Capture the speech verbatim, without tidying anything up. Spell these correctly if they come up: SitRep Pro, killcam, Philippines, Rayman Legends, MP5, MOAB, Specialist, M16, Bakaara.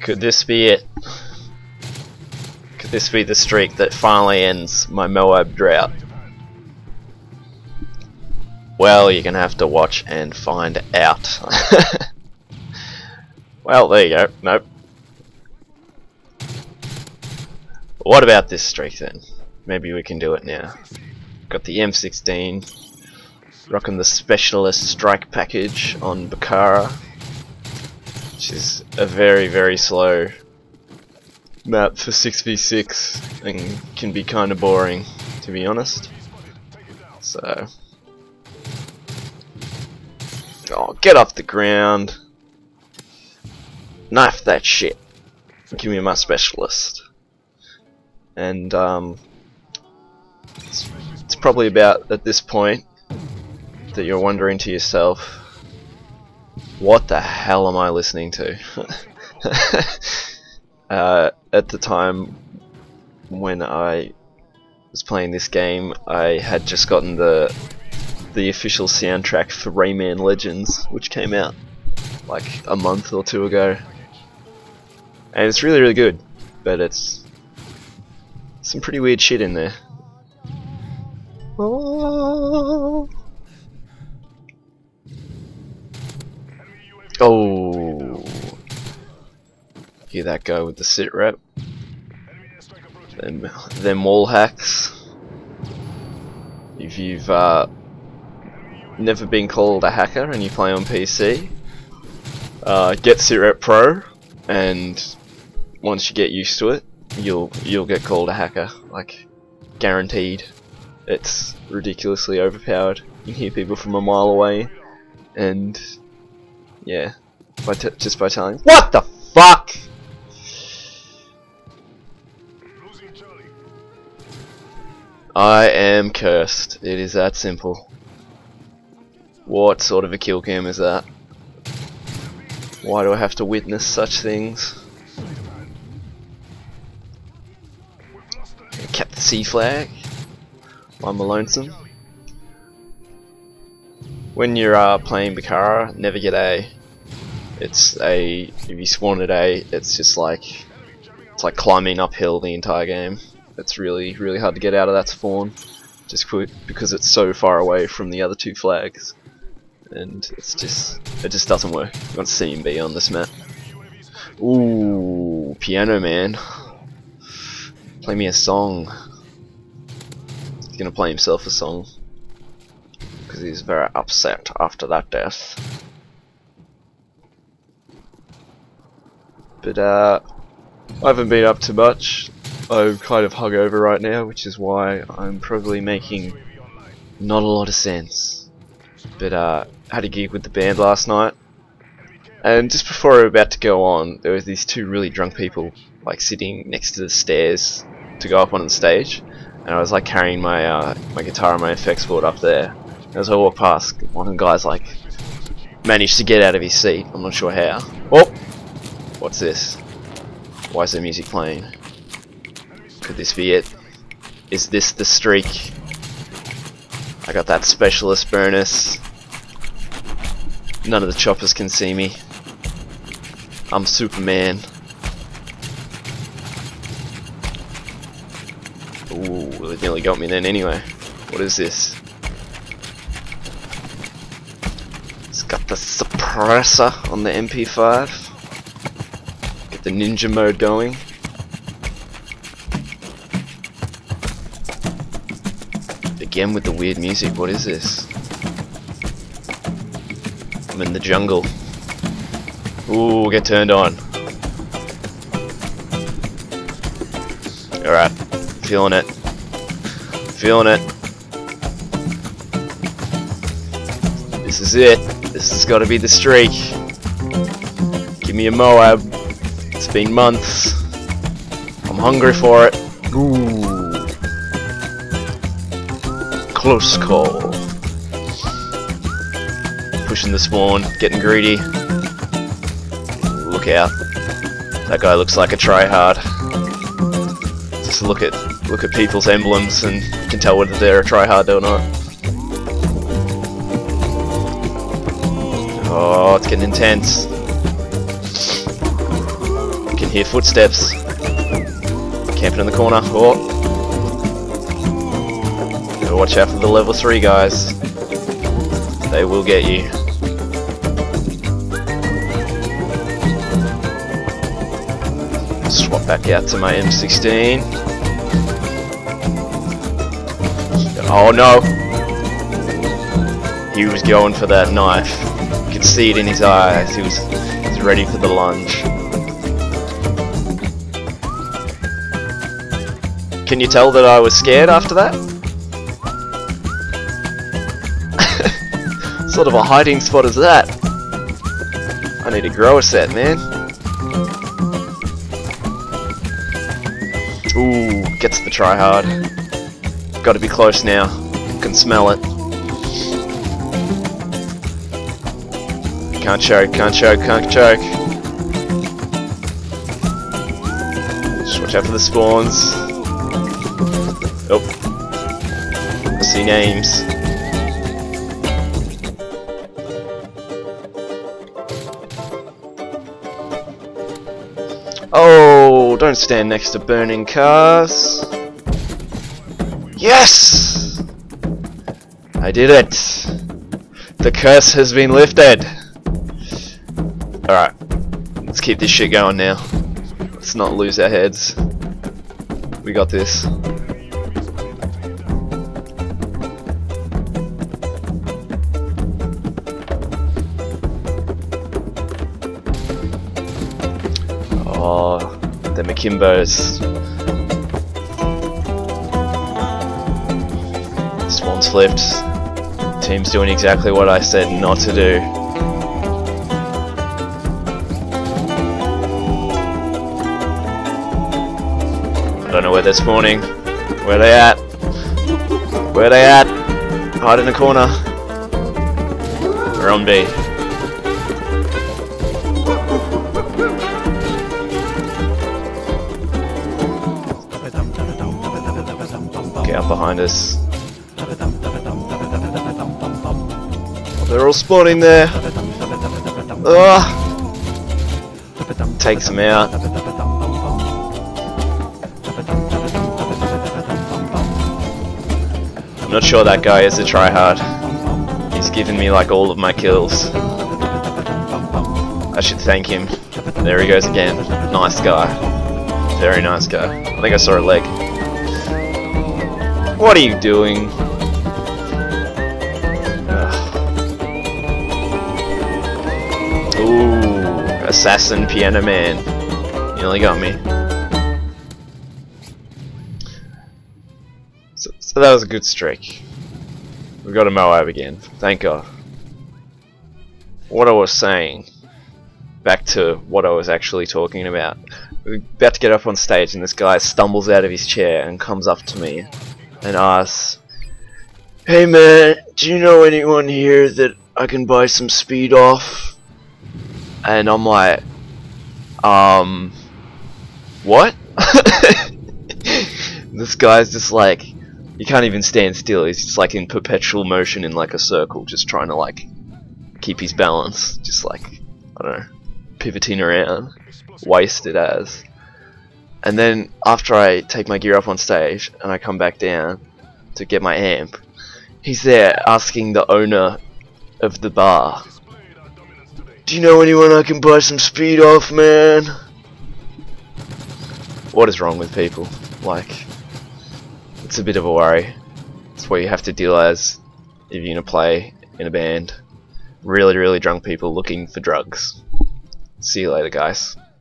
Could this be it? Could this be the streak that finally ends my M O A B drought? Well, you're gonna have to watch and find out. Well, there you go. Nope. What about this streak then? Maybe we can do it now. Got the M sixteen, rocking the specialist strike package on Bakaara, which is a very very slow map for six v six and can be kinda boring, to be honest. So, oh, get off the ground, knife that shit, give me my specialist. And um, it's, it's probably about at this point that you're wondering to yourself, what the hell am I listening to? Uh, at the time when I was playing this game, I had just gotten the the official soundtrack for Rayman Legends, which came out like a month or two ago, and it's really really good, but it's some pretty weird shit in there. Oh, oh. Hear that guy with the SitRep? Them, them wall hacks. If you've uh, never been called a hacker and you play on P C, uh, get SitRep Pro, and once you get used to it, you'll you'll get called a hacker, like guaranteed. It's ridiculously overpowered. You can hear people from a mile away, and yeah, by t just by telling what the fuck. I am cursed. It is that simple. What sort of a kill cam is that? Why do I have to witness such things? Cap the C flag. I'm a lonesome. When you're uh, playing Bakaara, never get A. It's a if you spawn at A, it's just like it's like climbing uphill the entire game. It's really really hard to get out of that spawn, just quick, because it's so far away from the other two flags, and it's just it just doesn't work. You've got C and B on this map. Ooh, piano man. Play me a song. He's gonna play himself a song because he's very upset after that death. But uh, I haven't been up to much. I'm kind of hungover right now, which is why I'm probably making not a lot of sense. But uh, I had a gig with the band last night, and just before we were about to go on, there was these two really drunk people like sitting next to the stairs to go up on the stage, and I was like carrying my uh, my guitar and my effects board up there. And as I walked past, one of the guys like managed to get out of his seat. I'm not sure how. Oh, what's this? Why is the music playing? Could this be it? Is this the streak? I got that specialist bonus. None of the choppers can see me. I'm Superman. Ooh, they nearly got me then anyway. What is this? It's got the suppressor on the M P five. Get the ninja mode going. Again with the weird music, what is this? I'm in the jungle. Ooh, get turned on. Alright. Feeling it. Feeling it. This is it. This has got to be the streak. Give me a M O A B. It's been months. I'm hungry for it. Ooh. Close call. Pushing the spawn. Getting greedy. Look out. That guy looks like a tryhard. Just look at... Look at people's emblems and you can tell whether they're a tryhard or not. Oh, it's getting intense. can hear footsteps. Camping in the corner. Oh. Gotta watch out for the level three guys. They will get you. Swap back out to my M sixteen. Oh no! He was going for that knife. You could see it in his eyes. He was, he was ready for the lunge. Can you tell that I was scared after that? Sort of a hiding spot is that? I need a grower set, man. Ooh, gets the try hard. Gotta be close now. Can smell it. Can't choke, can't choke, can't choke. Just watch out for the spawns. Oh. I see names. Oh, don't stand next to burning cars. Yes! I did it. The curse has been lifted. Alright, let's keep this shit going now. Let's not lose our heads. We got this. Oh, the Makimbos. Spawn slipped. Team's doing exactly what I said not to do. I don't know where they're spawning. Where they at? Where they at? Hide in the corner. We're on B. Out behind us. Oh, they're all spawning there. Ugh. Takes them out. I'm not sure that guy is a tryhard. He's given me like all of my kills. I should thank him. There he goes again. Nice guy. Very nice guy. I think I saw a leg. What are you doing? Ugh. Ooh, assassin piano man. You only got me. So, so that was a good streak. We got a MOAB again. Thank God. What I was saying. Back to what I was actually talking about. We're about to get up on stage and this guy stumbles out of his chair and comes up to me and asks, "Hey man, do you know anyone here that I can buy some speed off?" And I'm like, um, what? This guy's just like, he can't even stand still, he's just like in perpetual motion in like a circle, just trying to like keep his balance, just like, I don't know, pivoting around, wasted as. And then after I take my gear up on stage and I come back down to get my amp, he's there asking the owner of the bar, "Do you know anyone I can buy some speed off, man?" What is wrong with people? Like, it's a bit of a worry. It's what you have to deal as if you're gonna play in a band. Really, really drunk people looking for drugs. See you later, guys.